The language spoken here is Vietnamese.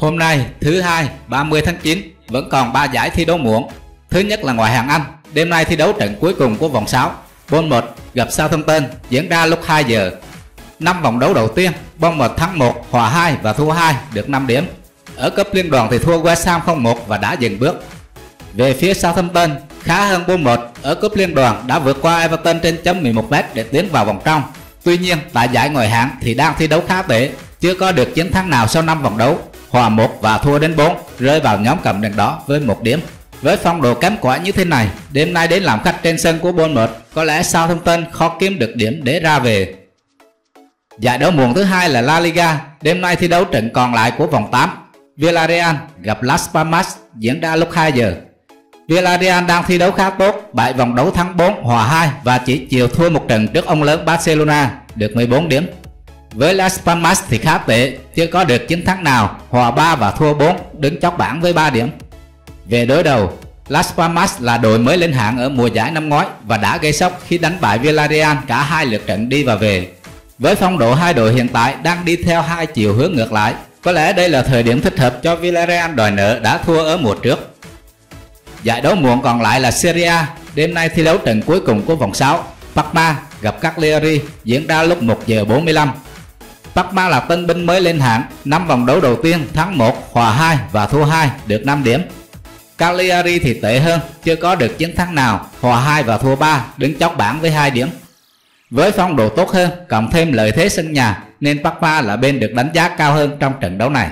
Hôm nay thứ hai 30 tháng 9 vẫn còn 3 giải thi đấu muộn. Thứ nhất là ngoại hạng Anh. Đêm nay thi đấu trận cuối cùng của vòng 6, Bournemouth gặp Southampton diễn ra lúc 2 giờ. 5 vòng đấu đầu tiên, Bournemouth thắng 1, hòa 2 và thua 2 được 5 điểm. Ở cấp liên đoàn thì thua West Ham 0-1 và đã dừng bước. Về phía Southampton khá hơn Bournemouth ở cúp liên đoàn, đã vượt qua Everton trên chấm 11m để tiến vào vòng trong. Tuy nhiên tại giải ngoại hạng thì đang thi đấu khá tệ, chưa có được chiến thắng nào sau 5 vòng đấu, hòa 1 và thua đến 4, rơi vào nhóm cầm đèn đỏ với 1 điểm. Với phong độ kém cỏi như thế này, đêm nay đến làm khách trên sân của Bournemouth, có lẽ Southampton khó kiếm được điểm để ra về. Giải đấu muộn thứ hai là La Liga, đêm nay thi đấu trận còn lại của vòng 8, Villarreal gặp Las Palmas diễn ra lúc 2 giờ. Villarreal đang thi đấu khá tốt, 7 vòng đấu thắng 4, hòa 2 và chỉ chiều thua một trận trước ông lớn Barcelona được 14 điểm. Với Las Palmas thì khá tệ, chưa có được chiến thắng nào, hòa 3 và thua 4, đứng chót bảng với 3 điểm. Về đối đầu, Las Palmas là đội mới lên hạng ở mùa giải năm ngoái và đã gây sốc khi đánh bại Villarreal cả hai lượt trận đi và về. Với phong độ hai đội hiện tại đang đi theo hai chiều hướng ngược lại, có lẽ đây là thời điểm thích hợp cho Villarreal đòi nợ đã thua ở mùa trước. Giải đấu muộn còn lại là Serie A, đêm nay thi đấu trận cuối cùng của vòng 6, Parma gặp Cagliari diễn ra lúc 1 giờ 45. Parma là tân binh mới lên hạng, 5 vòng đấu đầu tiên thắng 1, hòa 2 và thua 2 được 5 điểm. Cagliari thì tệ hơn, chưa có được chiến thắng nào, hòa 2 và thua 3, đứng chót bảng với 2 điểm. Với phong độ tốt hơn, cộng thêm lợi thế sân nhà nên Parma là bên được đánh giá cao hơn trong trận đấu này.